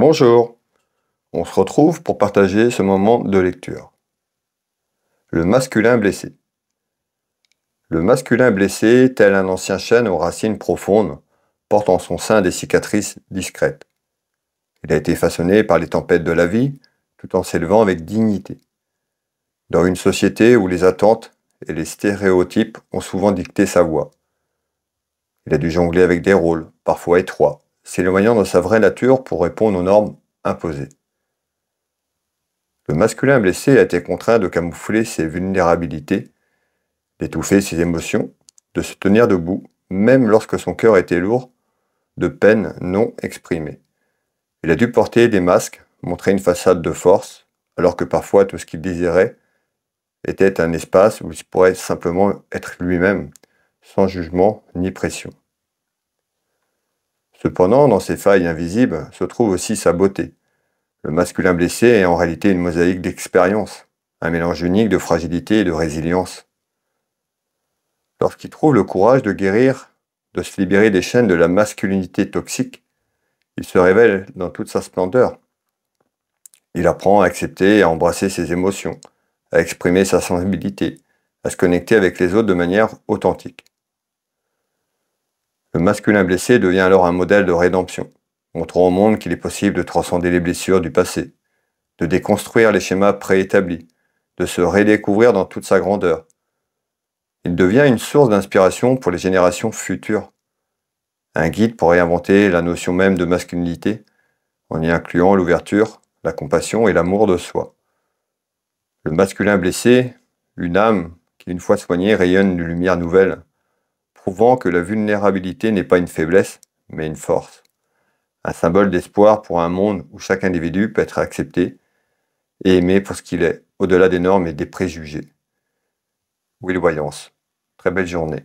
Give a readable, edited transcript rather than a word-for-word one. Bonjour, on se retrouve pour partager ce moment de lecture. Le masculin blessé. Le masculin blessé, tel un ancien chêne aux racines profondes, porte en son sein des cicatrices discrètes. Il a été façonné par les tempêtes de la vie, tout en s'élevant avec dignité. Dans une société où les attentes et les stéréotypes ont souvent dicté sa voix, il a dû jongler avec des rôles, parfois étroits, s'éloignant de sa vraie nature pour répondre aux normes imposées. Le masculin blessé a été contraint de camoufler ses vulnérabilités, d'étouffer ses émotions, de se tenir debout, même lorsque son cœur était lourd, de peines non exprimées. Il a dû porter des masques, montrer une façade de force, alors que parfois tout ce qu'il désirait était un espace où il pourrait simplement être lui-même, sans jugement ni pression. Cependant, dans ces failles invisibles se trouve aussi sa beauté. Le masculin blessé est en réalité une mosaïque d'expérience, un mélange unique de fragilité et de résilience. Lorsqu'il trouve le courage de guérir, de se libérer des chaînes de la masculinité toxique, il se révèle dans toute sa splendeur. Il apprend à accepter et à embrasser ses émotions, à exprimer sa sensibilité, à se connecter avec les autres de manière authentique. Le masculin blessé devient alors un modèle de rédemption, montrant au monde qu'il est possible de transcender les blessures du passé, de déconstruire les schémas préétablis, de se redécouvrir dans toute sa grandeur. Il devient une source d'inspiration pour les générations futures, un guide pour réinventer la notion même de masculinité, en y incluant l'ouverture, la compassion et l'amour de soi. Le masculin blessé, une âme qui, une fois soignée, rayonne d'une lumière nouvelle, prouvant que la vulnérabilité n'est pas une faiblesse, mais une force. Un symbole d'espoir pour un monde où chaque individu peut être accepté et aimé pour ce qu'il est, au-delà des normes et des préjugés. Will Voyance. Très belle journée.